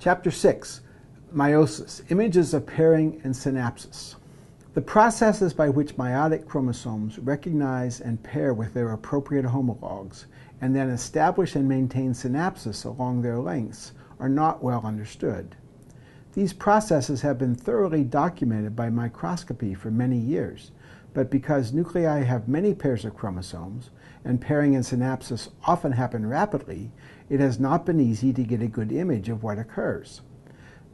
Chapter 6, meiosis, images of pairing and synapsis. The processes by which meiotic chromosomes recognize and pair with their appropriate homologs and then establish and maintain synapsis along their lengths are not well understood. These processes have been thoroughly documented by microscopy for many years, but because nuclei have many pairs of chromosomes and pairing and synapsis often happen rapidly, it has not been easy to get a good image of what occurs.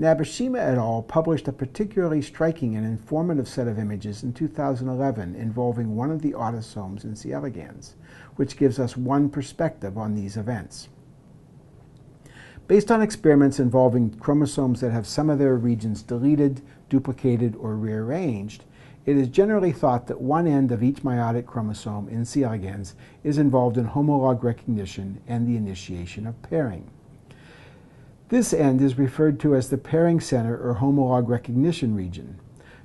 Nabeshima et al. Published a particularly striking and informative set of images in 2011 involving one of the autosomes in C. elegans, which gives us one perspective on these events. Based on experiments involving chromosomes that have some of their regions deleted, duplicated, or rearranged, it is generally thought that one end of each meiotic chromosome in C. elegans is involved in homolog recognition and the initiation of pairing. This end is referred to as the pairing center or homolog recognition region.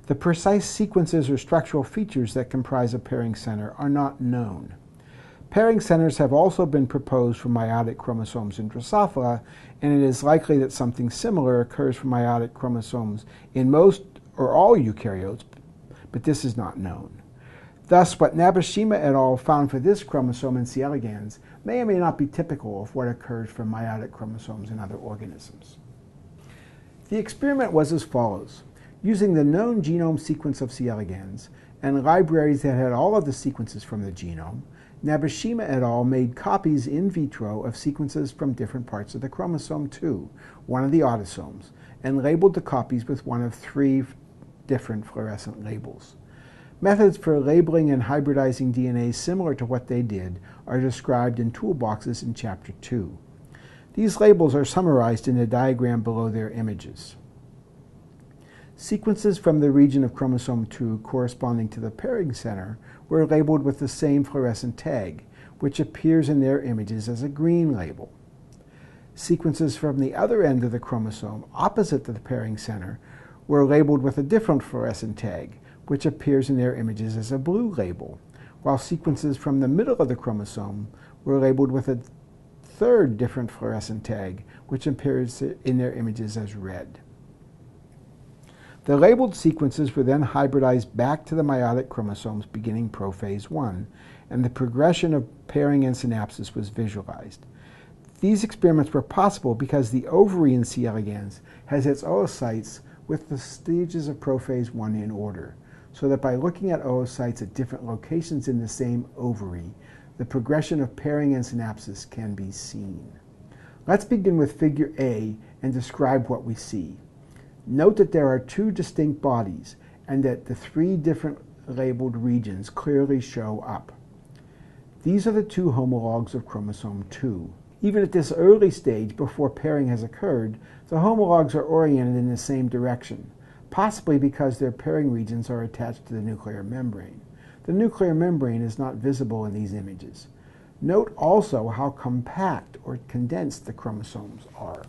The precise sequences or structural features that comprise a pairing center are not known. Pairing centers have also been proposed for meiotic chromosomes in Drosophila, and it is likely that something similar occurs for meiotic chromosomes in most or all eukaryotes, but this is not known. Thus, what Nabeshima et al. Found for this chromosome in C. elegans may or may not be typical of what occurs for meiotic chromosomes in other organisms. The experiment was as follows. Using the known genome sequence of C. elegans and libraries that had all of the sequences from the genome, Nabeshima et al. Made copies in vitro of sequences from different parts of the chromosome 2, one of the autosomes, and labeled the copies with one of three different fluorescent labels. Methods for labeling and hybridizing DNA similar to what they did are described in toolboxes in Chapter 2. These labels are summarized in a diagram below their images. Sequences from the region of chromosome 2 corresponding to the pairing center were labeled with the same fluorescent tag, which appears in their images as a green label. Sequences from the other end of the chromosome opposite to the pairing center were labeled with a different fluorescent tag, which appears in their images as a blue label, while sequences from the middle of the chromosome were labeled with a third different fluorescent tag, which appears in their images as red. The labeled sequences were then hybridized back to the meiotic chromosomes beginning prophase I, and the progression of pairing and synapsis was visualized. These experiments were possible because the ovary in C. elegans has its oocytes with the stages of prophase I in order, so that by looking at oocytes at different locations in the same ovary, the progression of pairing and synapsis can be seen. Let's begin with Figure A and describe what we see. Note that there are two distinct bodies and that the three different labeled regions clearly show up. These are the two homologs of chromosome 2. Even at this early stage, before pairing has occurred, the homologs are oriented in the same direction, possibly because their pairing regions are attached to the nuclear membrane. The nuclear membrane is not visible in these images. Note also how compact or condensed the chromosomes are.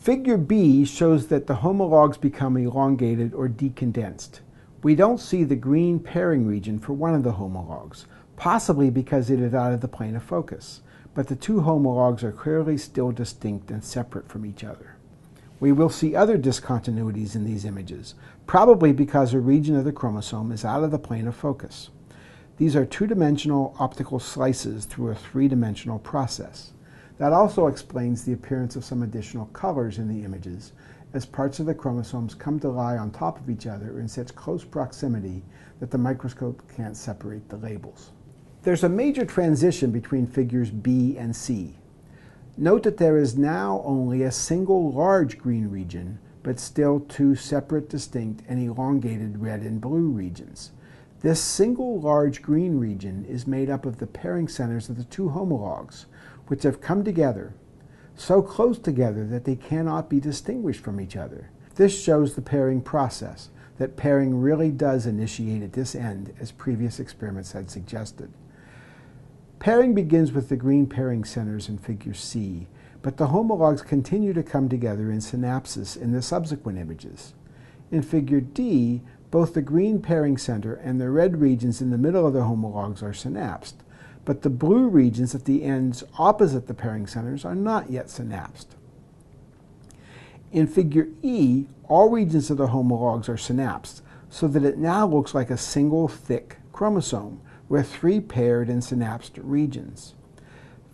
Figure B shows that the homologs become elongated or decondensed. We don't see the green pairing region for one of the homologs, possibly because it is out of the plane of focus, but the two homologs are clearly still distinct and separate from each other. We will see other discontinuities in these images, probably because a region of the chromosome is out of the plane of focus. These are two-dimensional optical slices through a three-dimensional process. That also explains the appearance of some additional colors in the images, as parts of the chromosomes come to lie on top of each other in such close proximity that the microscope can't separate the labels. There's a major transition between figures B and C. Note that there is now only a single large green region, but still two separate, distinct, and elongated red and blue regions. This single large green region is made up of the pairing centers of the two homologs, which have come together, so close together that they cannot be distinguished from each other. This shows the pairing process, that pairing really does initiate at this end, as previous experiments had suggested. Pairing begins with the green pairing centers in Figure C, but the homologs continue to come together in synapsis in the subsequent images. In Figure D, both the green pairing center and the red regions in the middle of the homologs are synapsed, but the blue regions at the ends opposite the pairing centers are not yet synapsed. In figure E, all regions of the homologs are synapsed, so that it now looks like a single thick chromosome with three paired and synapsed regions.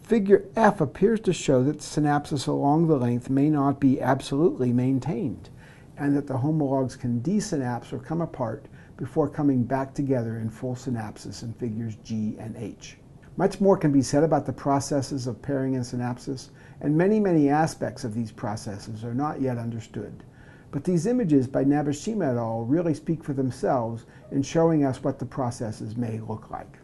Figure F appears to show that synapses along the length may not be absolutely maintained, and that the homologs can desynapse or come apart before coming back together in full synapses in figures G and H. Much more can be said about the processes of pairing and synapsis, and many, many aspects of these processes are not yet understood. But these images by Nabeshima et al. Really speak for themselves in showing us what the processes may look like.